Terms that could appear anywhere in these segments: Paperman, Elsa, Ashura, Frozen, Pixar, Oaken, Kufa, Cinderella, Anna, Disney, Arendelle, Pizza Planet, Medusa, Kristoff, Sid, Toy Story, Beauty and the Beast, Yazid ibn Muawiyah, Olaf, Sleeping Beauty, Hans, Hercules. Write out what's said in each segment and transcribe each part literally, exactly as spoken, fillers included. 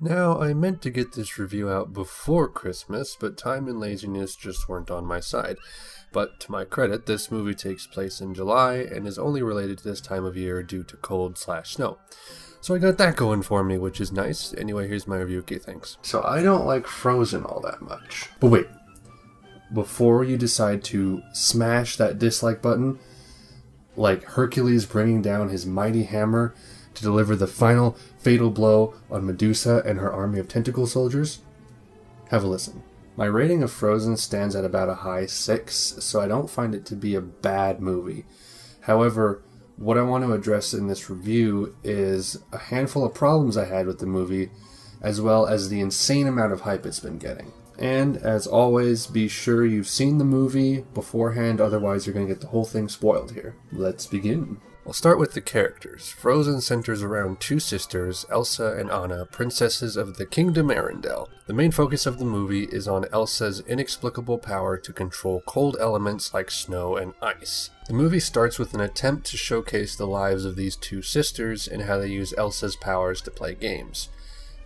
Now, I meant to get this review out before Christmas, but time and laziness just weren't on my side. But to my credit, this movie takes place in July and is only related to this time of year due to cold slash snow. So I got that going for me, which is nice. Anyway, here's my review. Okay, thanks. So I don't like Frozen all that much. But wait, before you decide to smash that dislike button, like Hercules bringing down his mighty hammer to deliver the final fatal blow on Medusa and her army of tentacle soldiers? Have a listen. My rating of Frozen stands at about a high six, so I don't find it to be a bad movie. However, what I want to address in this review is a handful of problems I had with the movie, as well as the insane amount of hype it's been getting. And, as always, be sure you've seen the movie beforehand, otherwise you're going to get the whole thing spoiled here. Let's begin. I'll start with the characters. Frozen centers around two sisters, Elsa and Anna, princesses of the Kingdom Arendelle. The main focus of the movie is on Elsa's inexplicable power to control cold elements like snow and ice. The movie starts with an attempt to showcase the lives of these two sisters and how they use Elsa's powers to play games.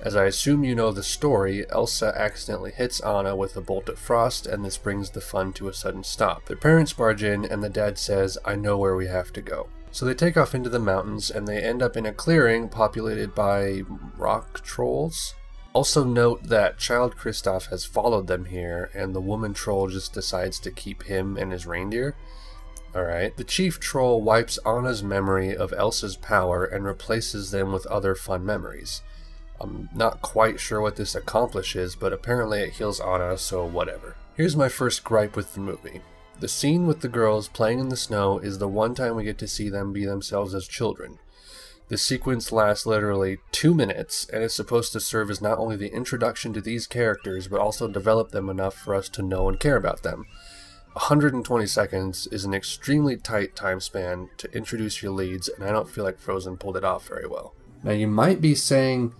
As I assume you know the story, Elsa accidentally hits Anna with a bolt of frost, and this brings the fun to a sudden stop. Their parents barge in, and the dad says, "I know where we have to go." So they take off into the mountains, and they end up in a clearing populated by rock trolls. Also note that child Kristoff has followed them here, and the woman troll just decides to keep him and his reindeer. Alright. The chief troll wipes Anna's memory of Elsa's power and replaces them with other fun memories. I'm not quite sure what this accomplishes, but apparently it heals Anna, so whatever. Here's my first gripe with the movie. The scene with the girls playing in the snow is the one time we get to see them be themselves as children. This sequence lasts literally two minutes, and is supposed to serve as not only the introduction to these characters, but also develop them enough for us to know and care about them. one hundred twenty seconds is an extremely tight time span to introduce your leads, and I don't feel like Frozen pulled it off very well. Now you might be saying,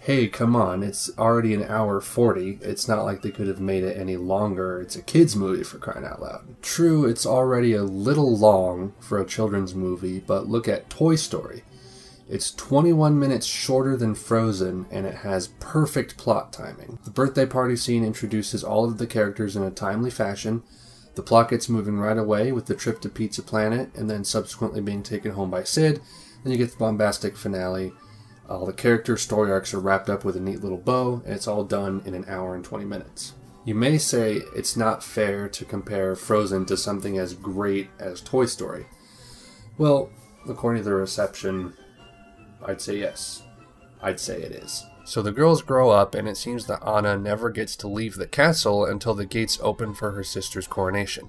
hey, come on, it's already an hour forty, it's not like they could have made it any longer, it's a kids movie for crying out loud. True, it's already a little long for a children's movie, but look at Toy Story. It's twenty-one minutes shorter than Frozen, and it has perfect plot timing. The birthday party scene introduces all of the characters in a timely fashion, the plot gets moving right away with the trip to Pizza Planet, and then subsequently being taken home by Sid, then you get the bombastic finale. All the character story arcs are wrapped up with a neat little bow, and it's all done in an hour and twenty minutes. You may say it's not fair to compare Frozen to something as great as Toy Story. Well, according to the reception, I'd say yes. I'd say it is. So the girls grow up, and it seems that Anna never gets to leave the castle until the gates open for her sister's coronation.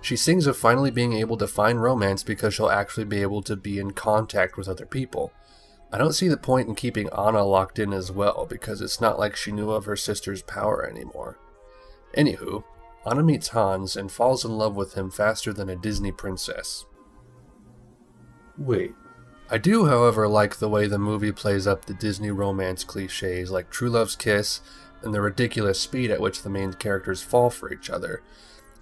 She sings of finally being able to find romance because she'll actually be able to be in contact with other people. I don't see the point in keeping Anna locked in as well, because it's not like she knew of her sister's power anymore. Anywho, Anna meets Hans and falls in love with him faster than a Disney princess. Wait. I do, however, like the way the movie plays up the Disney romance cliches like true love's kiss and the ridiculous speed at which the main characters fall for each other.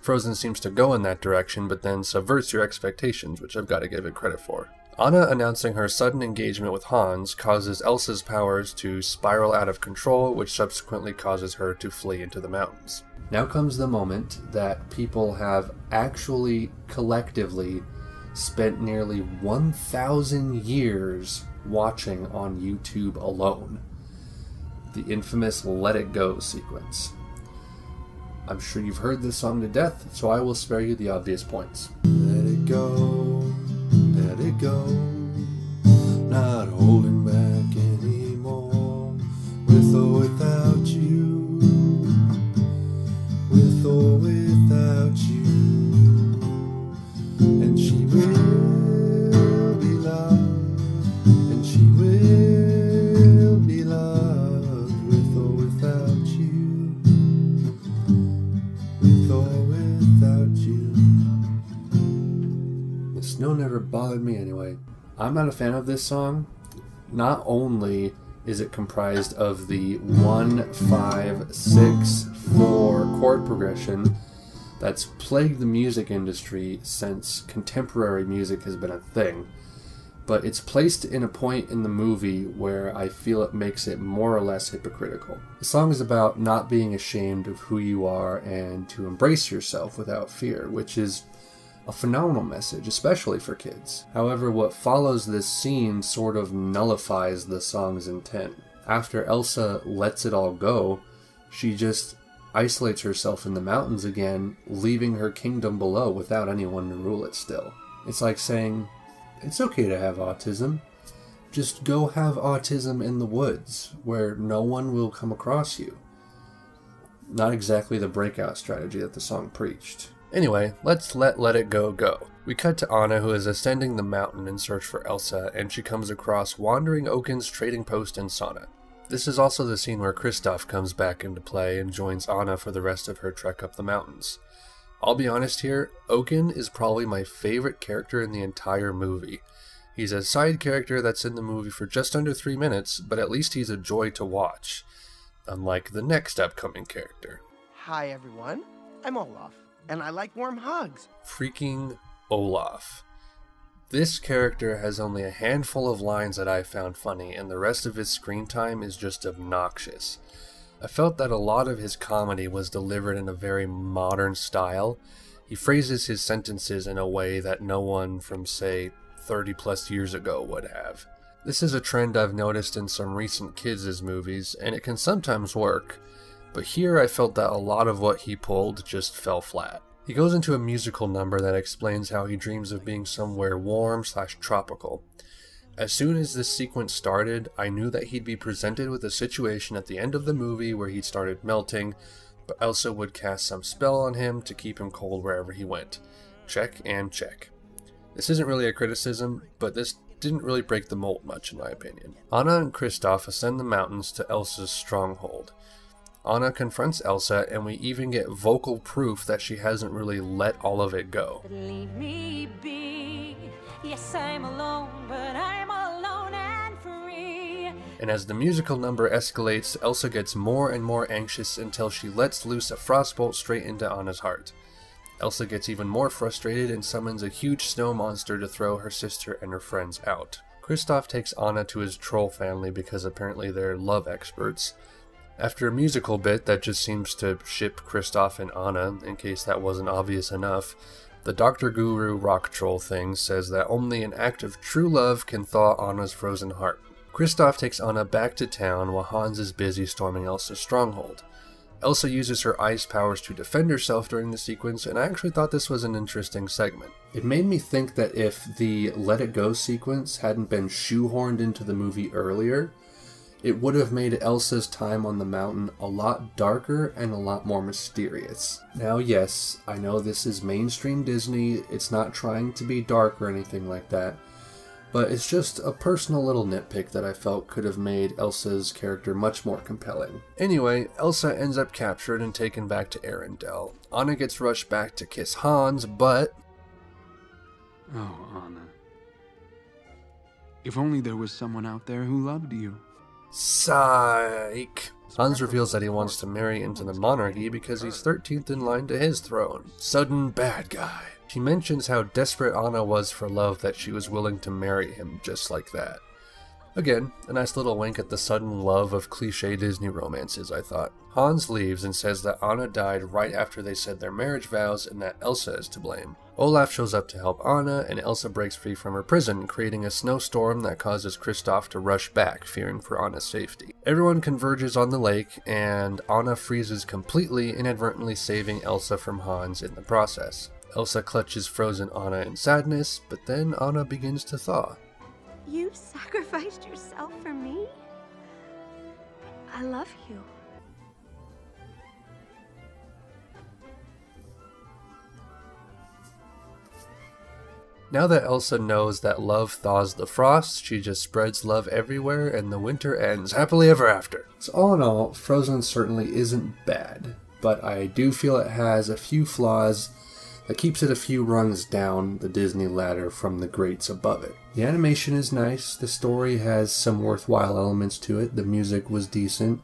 Frozen seems to go in that direction, but then subverts your expectations, which I've got to give it credit for. Anna announcing her sudden engagement with Hans causes Elsa's powers to spiral out of control, which subsequently causes her to flee into the mountains. Now comes the moment that people have actually, collectively, spent nearly one thousand years watching on YouTube alone. The infamous Let It Go sequence. I'm sure you've heard this song to death, so I will spare you the obvious points. Let it go. Let it go, not holding back anymore, with or without you, with or without you, and she will be loved, and she will be loved, with or without you, with or without you. The snow never bothered me anyway. I'm not a fan of this song. Not only is it comprised of the one five six four chord progression that's plagued the music industry since contemporary music has been a thing, but it's placed in a point in the movie where I feel it makes it more or less hypocritical. The song is about not being ashamed of who you are and to embrace yourself without fear, which is a phenomenal message, especially for kids. However, what follows this scene sort of nullifies the song's intent. After Elsa lets it all go, she just isolates herself in the mountains again, leaving her kingdom below without anyone to rule it still. It's like saying, it's okay to have autism. Just go have autism in the woods, where no one will come across you. Not exactly the breakout strategy that the song preached. Anyway, let's let Let It Go go. We cut to Anna, who is ascending the mountain in search for Elsa, and she comes across wandering Oaken's trading post and sauna. This is also the scene where Kristoff comes back into play and joins Anna for the rest of her trek up the mountains. I'll be honest here, Oaken is probably my favorite character in the entire movie. He's a side character that's in the movie for just under three minutes, but at least he's a joy to watch. Unlike the next upcoming character. Hi everyone, I'm Olaf, and I like warm hugs. Freaking Olaf. This character has only a handful of lines that I found funny, and the rest of his screen time is just obnoxious. I felt that a lot of his comedy was delivered in a very modern style. He phrases his sentences in a way that no one from, say, thirty plus years ago would have. This is a trend I've noticed in some recent kids' movies, and it can sometimes work, but here I felt that a lot of what he pulled just fell flat. He goes into a musical number that explains how he dreams of being somewhere warm slash tropical. As soon as this sequence started, I knew that he'd be presented with a situation at the end of the movie where he started melting, but Elsa would cast some spell on him to keep him cold wherever he went. Check and check. This isn't really a criticism, but this didn't really break the mold much in my opinion. Anna and Kristoff ascend the mountains to Elsa's stronghold. Anna confronts Elsa, and we even get vocal proof that she hasn't really let all of it go. Leave me be. Yes, I'm alone, but I'm alone and free. And as the musical number escalates, Elsa gets more and more anxious until she lets loose a frostbolt straight into Anna's heart. Elsa gets even more frustrated and summons a huge snow monster to throw her sister and her friends out. Kristoff takes Anna to his troll family because apparently they're love experts. After a musical bit that just seems to ship Kristoff and Anna, in case that wasn't obvious enough, the Doctor Guru rock troll thing says that only an act of true love can thaw Anna's frozen heart. Kristoff takes Anna back to town while Hans is busy storming Elsa's stronghold. Elsa uses her ice powers to defend herself during the sequence, and I actually thought this was an interesting segment. It made me think that if the Let It Go sequence hadn't been shoehorned into the movie earlier, it would have made Elsa's time on the mountain a lot darker and a lot more mysterious. Now yes, I know this is mainstream Disney, it's not trying to be dark or anything like that, but it's just a personal little nitpick that I felt could have made Elsa's character much more compelling. Anyway, Elsa ends up captured and taken back to Arendelle. Anna gets rushed back to kiss Hans, but... Oh, Anna. If only there was someone out there who loved you. Psych. Hans reveals that he wants to marry into the monarchy because he's thirteenth in line to his throne. Sudden bad guy. She mentions how desperate Anna was for love that she was willing to marry him just like that. Again, a nice little wink at the sudden love of cliche Disney romances, I thought. Hans leaves and says that Anna died right after they said their marriage vows and that Elsa is to blame. Olaf shows up to help Anna, and Elsa breaks free from her prison, creating a snowstorm that causes Kristoff to rush back, fearing for Anna's safety. Everyone converges on the lake, and Anna freezes completely, inadvertently saving Elsa from Hans in the process. Elsa clutches frozen Anna in sadness, but then Anna begins to thaw. You sacrificed yourself for me? I love you. Now that Elsa knows that love thaws the frost, she just spreads love everywhere and the winter ends happily ever after. So all in all, Frozen certainly isn't bad, but I do feel it has a few flaws that keeps it a few rungs down the Disney ladder from the greats above it. The animation is nice, the story has some worthwhile elements to it, the music was decent,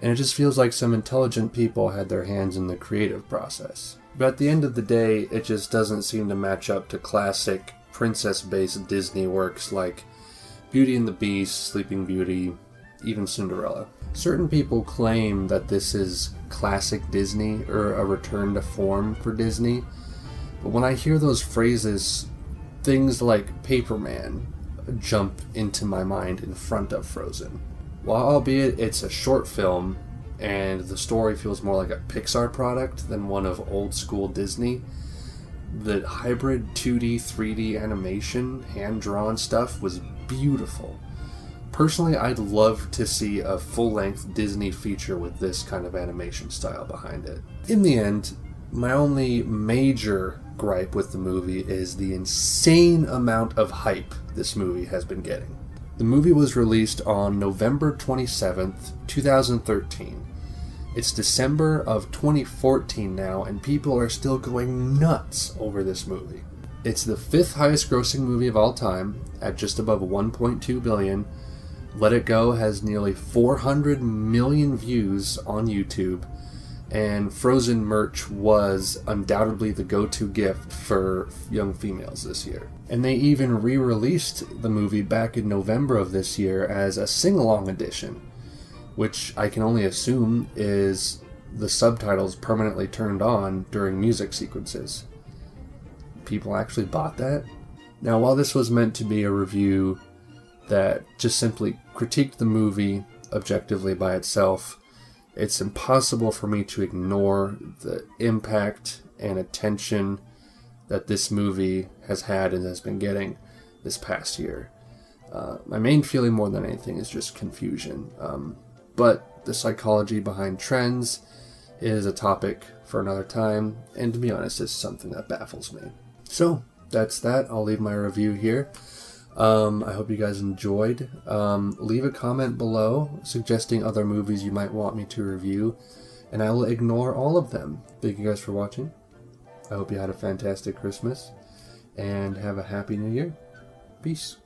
and it just feels like some intelligent people had their hands in the creative process. But at the end of the day, it just doesn't seem to match up to classic princess-based Disney works like Beauty and the Beast, Sleeping Beauty, even Cinderella. Certain people claim that this is classic Disney or a return to form for Disney, but when I hear those phrases, things like Paperman jump into my mind in front of Frozen. While albeit it's a short film, and the story feels more like a Pixar product than one of old-school Disney, the hybrid two D, three D animation, hand-drawn stuff was beautiful. Personally, I'd love to see a full-length Disney feature with this kind of animation style behind it. In the end, my only major gripe with the movie is the insane amount of hype this movie has been getting. The movie was released on November twenty-seventh, two thousand thirteen. It's December of twenty fourteen now, and people are still going nuts over this movie. It's the fifth highest grossing movie of all time, at just above one point two billion dollars. Let It Go has nearly four hundred million views on YouTube, and Frozen merch was undoubtedly the go-to gift for young females this year. And they even re-released the movie back in November of this year as a sing-along edition, which I can only assume is the subtitles permanently turned on during music sequences. People actually bought that? Now, while this was meant to be a review that just simply critiqued the movie objectively by itself, it's impossible for me to ignore the impact and attention that this movie has had and has been getting this past year. Uh, my main feeling more than anything is just confusion, um, but the psychology behind trends is a topic for another time, and to be honest, it's something that baffles me. So that's that. I'll leave my review here. Um, I hope you guys enjoyed. Um, leave a comment below suggesting other movies you might want me to review, and I will ignore all of them. Thank you guys for watching. I hope you had a fantastic Christmas, and have a happy new year. Peace.